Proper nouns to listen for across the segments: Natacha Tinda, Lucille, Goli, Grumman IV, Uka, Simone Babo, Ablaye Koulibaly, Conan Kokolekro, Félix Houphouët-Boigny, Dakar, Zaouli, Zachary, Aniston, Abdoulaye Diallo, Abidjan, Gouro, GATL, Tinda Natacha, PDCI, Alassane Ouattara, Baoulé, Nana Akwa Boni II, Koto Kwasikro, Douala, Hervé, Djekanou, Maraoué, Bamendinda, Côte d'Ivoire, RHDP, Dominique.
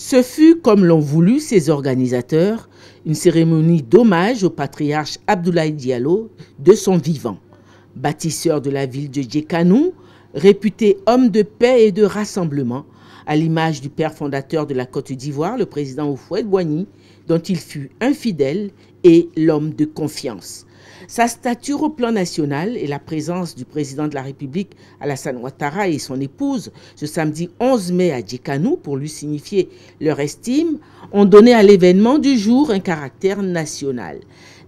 Ce fut, comme l'ont voulu ses organisateurs, une cérémonie d'hommage au patriarche Abdoulaye Diallo de son vivant. Bâtisseur de la ville de Djekanou, réputé homme de paix et de rassemblement, à l'image du père fondateur de la Côte d'Ivoire, le président Houphouët-Boigny, dont il fut un fidèle et l'homme de confiance. Sa stature au plan national et la présence du président de la République, Alassane Ouattara, et son épouse, ce samedi 11 mai à Djekanou, pour lui signifier leur estime, ont donné à l'événement du jour un caractère national.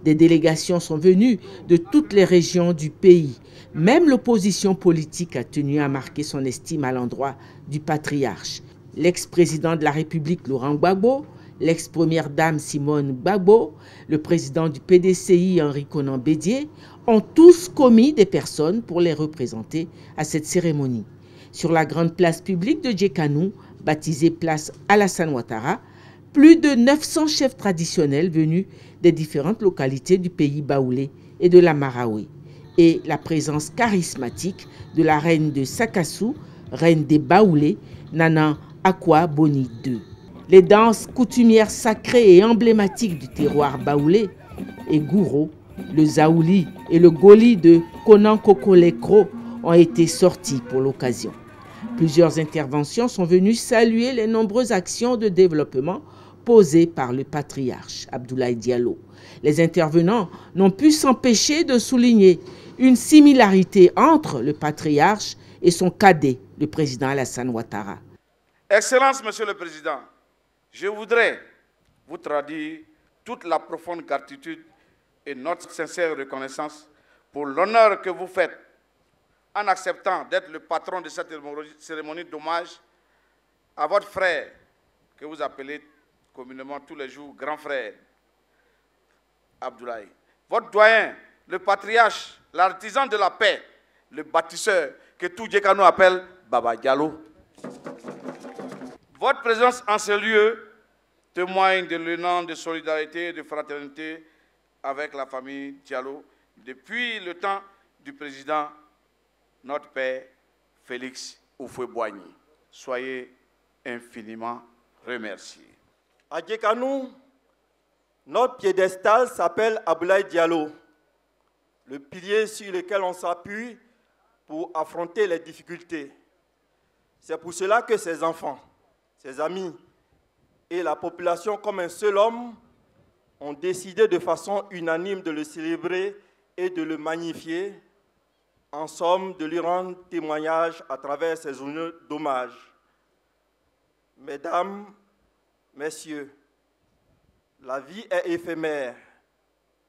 Des délégations sont venues de toutes les régions du pays. Même l'opposition politique a tenu à marquer son estime à l'endroit du patriarche. L'ex-président de la République, Laurent Gbagbo, l'ex-première dame Simone Babo, le président du PDCI Henri Konan Bédié ont tous commis des personnes pour les représenter à cette cérémonie. Sur la grande place publique de Djekanou, baptisée place Alassane Ouattara, plus de 900 chefs traditionnels venus des différentes localités du pays baoulé et de la Maraoué, et la présence charismatique de la reine de Sakassou, reine des Baoulés, Nana Akwa Boni II. Les danses coutumières sacrées et emblématiques du terroir baoulé et gouro, le Zaouli et le Goli de Conan Kokolekro ont été sortis pour l'occasion. Plusieurs interventions sont venues saluer les nombreuses actions de développement posées par le patriarche Abdoulaye Diallo. Les intervenants n'ont pu s'empêcher de souligner une similarité entre le patriarche et son cadet, le président Alassane Ouattara. Excellence, Monsieur le Président, je voudrais vous traduire toute la profonde gratitude et notre sincère reconnaissance pour l'honneur que vous faites en acceptant d'être le patron de cette cérémonie d'hommage à votre frère, que vous appelez communément tous les jours grand frère, Abdoulaye. Votre doyen, le patriarche, l'artisan de la paix, le bâtisseur que tout Djekanou appelle Baba Diallo. Votre présence en ce lieu témoigne de l'élan de solidarité et de fraternité avec la famille Diallo depuis le temps du président, notre père, Félix Houphouët-Boigny. Soyez infiniment remerciés. À Djekanou, notre piédestal s'appelle Abdoulaye Diallo, le pilier sur lequel on s'appuie pour affronter les difficultés. C'est pour cela que ses enfants, ses amis et la population comme un seul homme ont décidé de façon unanime de le célébrer et de le magnifier, en somme de lui rendre témoignage à travers ces journées d'hommage. Mesdames, Messieurs, la vie est éphémère.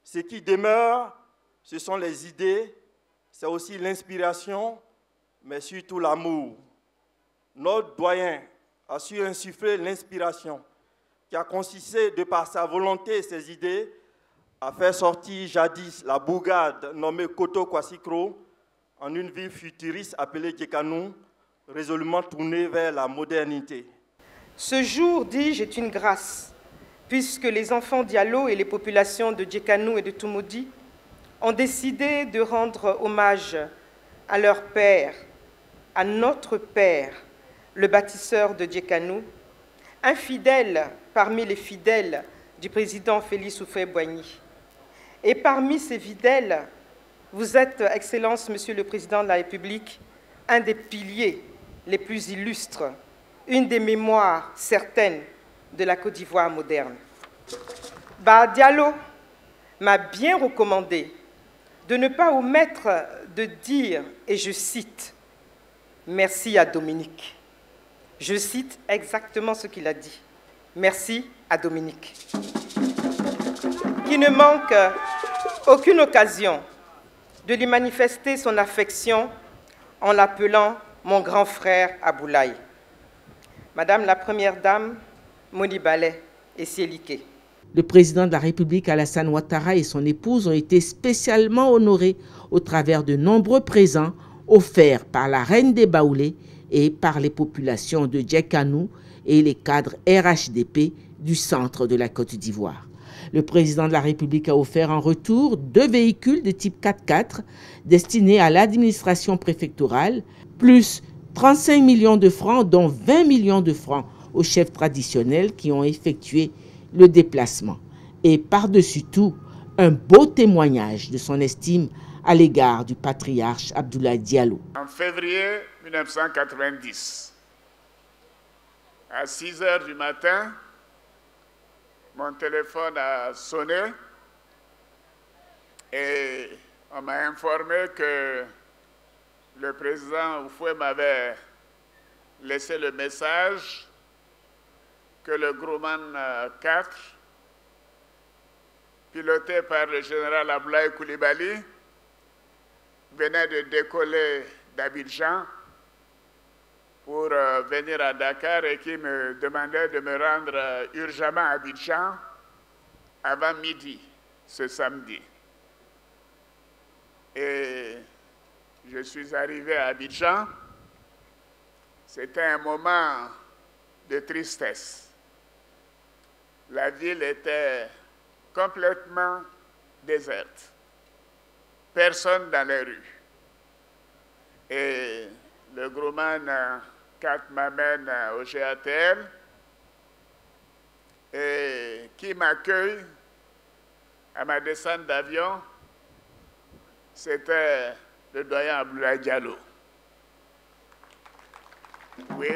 Ce qui demeure, ce sont les idées, c'est aussi l'inspiration, mais surtout l'amour. Notre doyen a su insuffler l'inspiration qui a consisté, de par sa volonté et ses idées, à faire sortir jadis la bourgade nommée Koto Kwasikro en une ville futuriste appelée Djekanou, résolument tournée vers la modernité. Ce jour, dis-je, est une grâce, puisque les enfants Diallo et les populations de Djekanou et de Toumoudi ont décidé de rendre hommage à leur père, à notre père, le bâtisseur de Djekanou, un fidèle parmi les fidèles du président Félix Houphouët-Boigny. Et parmi ces fidèles, vous êtes, Excellence, Monsieur le Président de la République, un des piliers les plus illustres, une des mémoires certaines de la Côte d'Ivoire moderne. Bah, Diallo m'a bien recommandé de ne pas omettre de dire, et je cite, « Merci à Dominique ». Je cite exactement ce qu'il a dit. Merci à Dominique, qui ne manque aucune occasion de lui manifester son affection en l'appelant mon grand frère Abdoulaye. Madame la Première Dame, Moni Ballet et Sieliké. Le président de la République Alassane Ouattara et son épouse ont été spécialement honorés au travers de nombreux présents offerts par la reine des Baoulés et par les populations de Djekanou et les cadres RHDP du centre de la Côte d'Ivoire. Le président de la République a offert en retour 2 véhicules de type 4x4 destinés à l'administration préfectorale, plus 35 millions de francs, dont 20 millions de francs aux chefs traditionnels qui ont effectué le déplacement. Et par-dessus tout, un beau témoignage de son estime à l'égard du patriarche Abdoulaye Diallo. En février 1990, à 6 h du matin, mon téléphone a sonné et on m'a informé que le président Houphouët m'avait laissé le message que le Grumman IV, piloté par le général Ablaye Koulibaly, venait de décoller d'Abidjan pour venir à Dakar et qui me demandait de me rendre urgemment à Abidjan avant midi, ce samedi. Et je suis arrivé à Abidjan. C'était un moment de tristesse. La ville était complètement déserte. Personne dans les rues. Et le Grumman IV m'amène au GATL et qui m'accueille à ma descente d'avion, c'était le doyen Abdoulaye Diallo. Oui,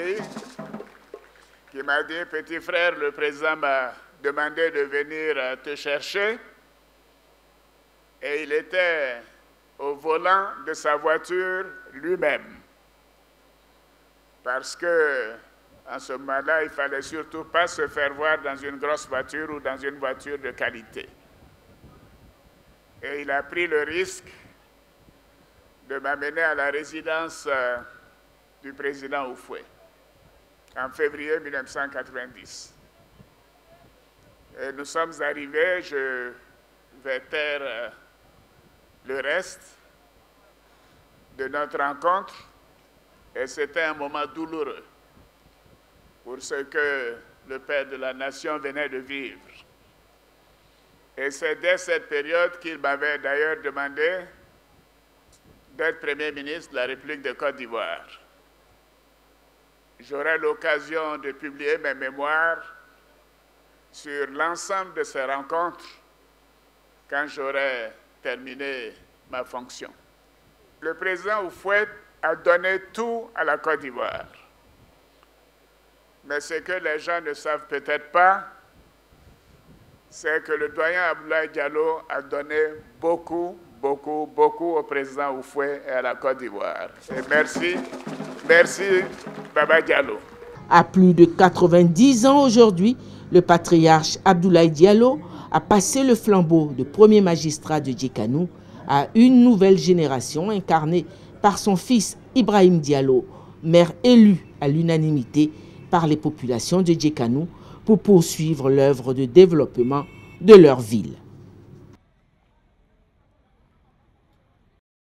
qui m'a dit, petit frère, le président m'a demandé de venir te chercher et il était au volant de sa voiture lui-même. Parce que, en ce moment-là, il ne fallait surtout pas se faire voir dans une grosse voiture ou dans une voiture de qualité. Et il a pris le risque de m'amener à la résidence du président Houphouët en février 1990. Et nous sommes arrivés, je vais taire le reste de notre rencontre. Et c'était un moment douloureux pour ce que le père de la nation venait de vivre. Et c'est dès cette période qu'il m'avait d'ailleurs demandé d'être Premier ministre de la République de Côte d'Ivoire. J'aurai l'occasion de publier mes mémoires sur l'ensemble de ces rencontres quand j'aurai terminé ma fonction. Le président Houphouët a donné tout à la Côte d'Ivoire. Mais ce que les gens ne savent peut-être pas, c'est que le doyen Abdoulaye Diallo a donné beaucoup, beaucoup, beaucoup au président Houphouët et à la Côte d'Ivoire. Et merci, merci Baba Diallo. À plus de 90 ans aujourd'hui, le patriarche Abdoulaye Diallo a passé le flambeau de premier magistrat de Djekanou à une nouvelle génération incarnée par son fils Ibrahim Diallo, maire élu à l'unanimité par les populations de Djekanou pour poursuivre l'œuvre de développement de leur ville.